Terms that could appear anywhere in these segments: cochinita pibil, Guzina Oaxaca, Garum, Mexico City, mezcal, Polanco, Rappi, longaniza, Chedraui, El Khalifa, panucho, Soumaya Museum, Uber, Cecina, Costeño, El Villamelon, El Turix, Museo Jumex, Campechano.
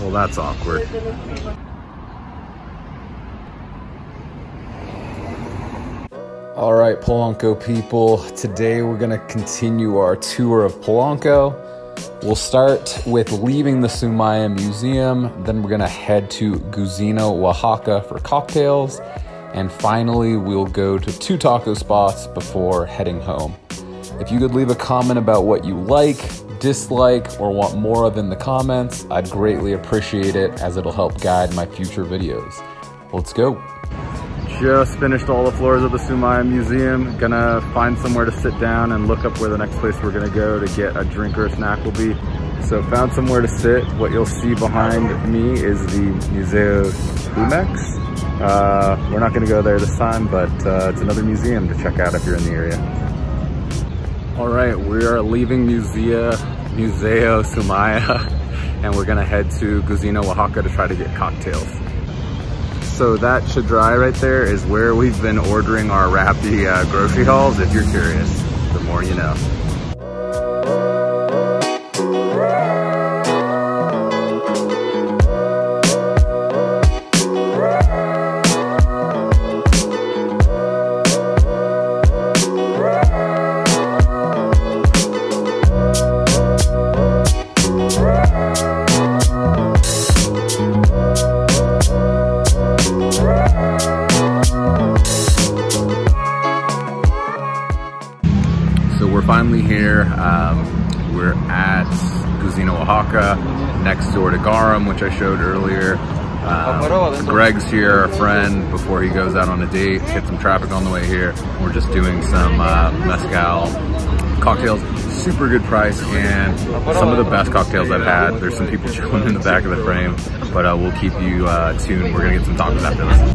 Well, that's awkward. All right, Polanco people, today we're gonna continue our tour of Polanco. We'll start with leaving the Soumaya Museum, then we're gonna head to Guzina, Oaxaca for cocktails, and finally we'll go to 2 taco spots before heading home. If you could leave a comment about what you like, dislike, or want more of in the comments, I'd greatly appreciate it as it'll help guide my future videos. Let's go. Just finished all the floors of the Soumaya Museum. Gonna find somewhere to sit down and look up where the next place we're gonna go to get a drink or a snack will be. So found somewhere to sit. What you'll see behind me is the Museo Jumex. We're not gonna go there this time, but it's another museum to check out if you're in the area. All right, we are leaving Museo Soumaya, and we're gonna head to Guzina, Oaxaca to try to get cocktails. So that Chedraui right there is where we've been ordering our Rappi grocery hauls. If you're curious, the more you know. Finally here, we're at Guzina, Oaxaca, next door to Garum, which I showed earlier. Greg's here, a friend, before he goes out on a date, hit some traffic on the way here. We're just doing some mezcal cocktails, super good price, and some of the best cocktails I've had. There's some people chilling in the back of the frame, but we'll keep you tuned. We're gonna get some tacos after this.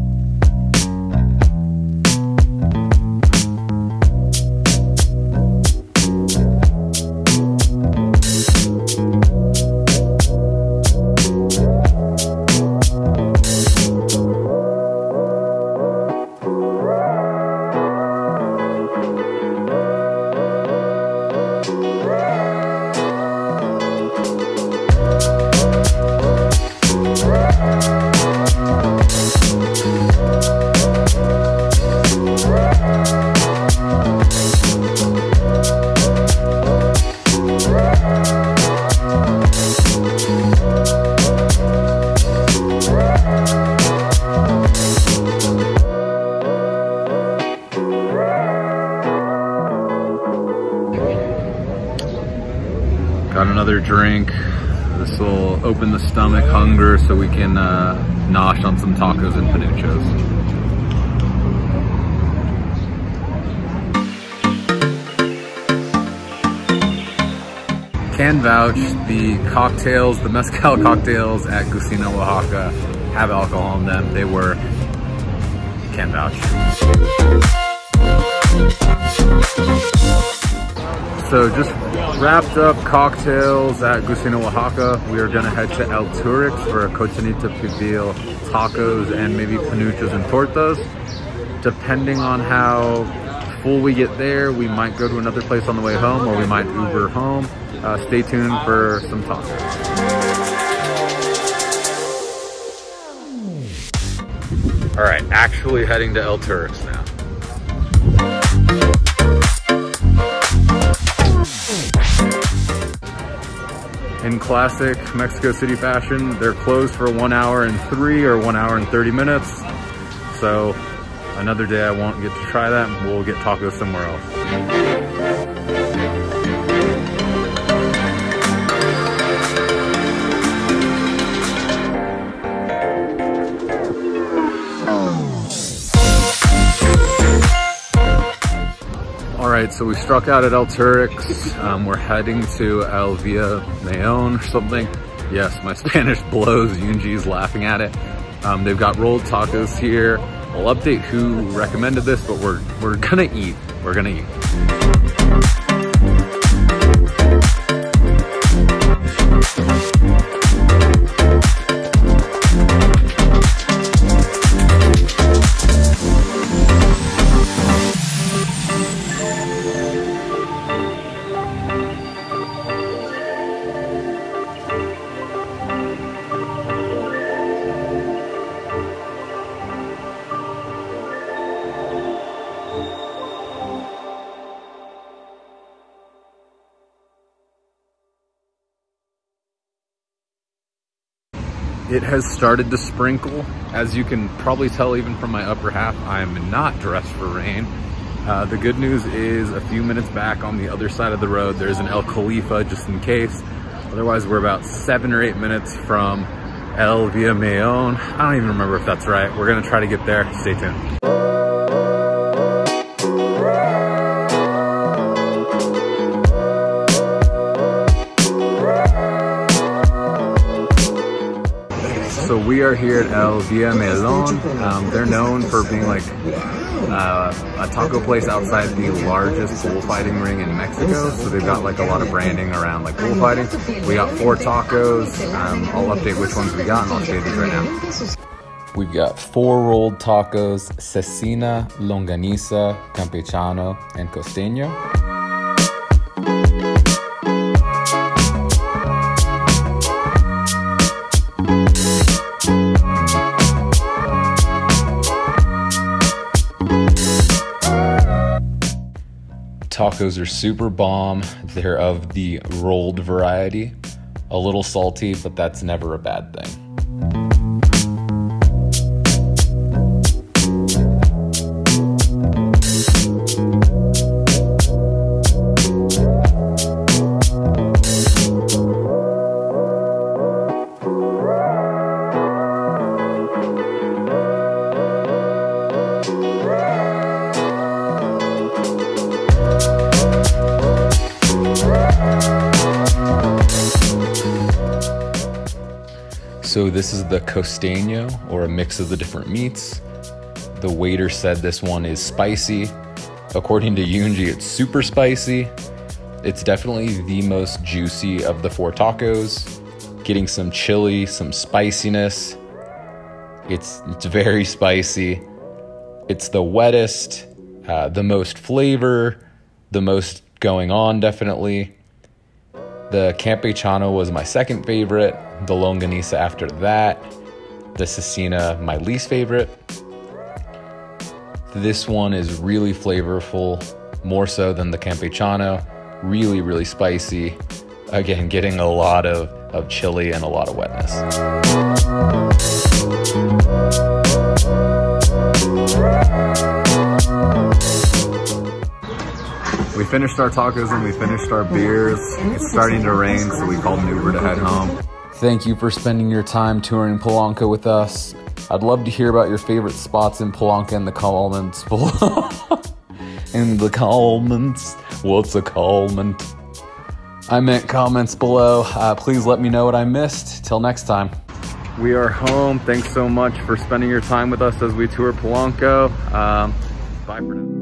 Got another drink. This will open the stomach hunger so we can nosh on some tacos and panuchos. Can vouch, the cocktails, the mezcal cocktails at Guzina, Oaxaca have alcohol in them. They work. Can vouch. So just wrapped up cocktails at Guzina, Oaxaca. We are gonna head to El Turix for a cochinita pibil, tacos, and maybe panuchos and tortas. Depending on how full we get there, we might go to another place on the way home, or we might Uber home. Stay tuned for some tacos. All right, actually heading to El Turix now. In classic Mexico City fashion, they're closed for 1 hour and 3 or 1 hour and 30 minutes. So another day I won't get to try that, and we'll get tacos somewhere else. Alright, so we struck out at El Turix. We're heading to El Villamelon or something. Yes, my Spanish blows. Yunji's laughing at it. They've got rolled tacos here. I'll update who recommended this, but we're gonna eat. We're gonna eat. It has started to sprinkle. As you can probably tell even from my upper half, I'm not dressed for rain. The good news is a few minutes back on the other side of the road, there's an El Khalifa just in case. Otherwise, we're about 7 or 8 minutes from El Villamelon. I don't even remember if that's right. We're gonna try to get there. Stay tuned. So we are here at El Villamelon. They're known for being like a taco place outside the largest bullfighting ring in Mexico. So they've got like a lot of branding around like bullfighting. We got 4 tacos. I'll update which ones we got and I'll show you these right now. We've got 4 rolled tacos, Cecina, Longaniza, Campechano, and Costeño. Tacos are super bomb. They're of the rolled variety. A little salty, but that's never a bad thing. So this is the costeño, or a mix of the different meats. The waiter said this one is spicy. According to Yunji, it's super spicy. It's definitely the most juicy of the 4 tacos. Getting some chili, some spiciness. It's very spicy. It's the wettest, the most flavor, the most going on, definitely. The Campechano was my second favorite, the Longaniza after that, the Cecina my least favorite. This one is really flavorful, more so than the Campechano, really, really spicy. Again, getting a lot of chili and a lot of wetness. We finished our tacos and we finished our beers. It's starting to rain, so we called an Uber to head home. Thank you for spending your time touring Polanco with us. I'd love to hear about your favorite spots in Polanco in the comments below. In the comments. What's a comment? I meant comments below. Please let me know what I missed. Till next time. We are home. Thanks so much for spending your time with us as we tour Polanco. Bye for now.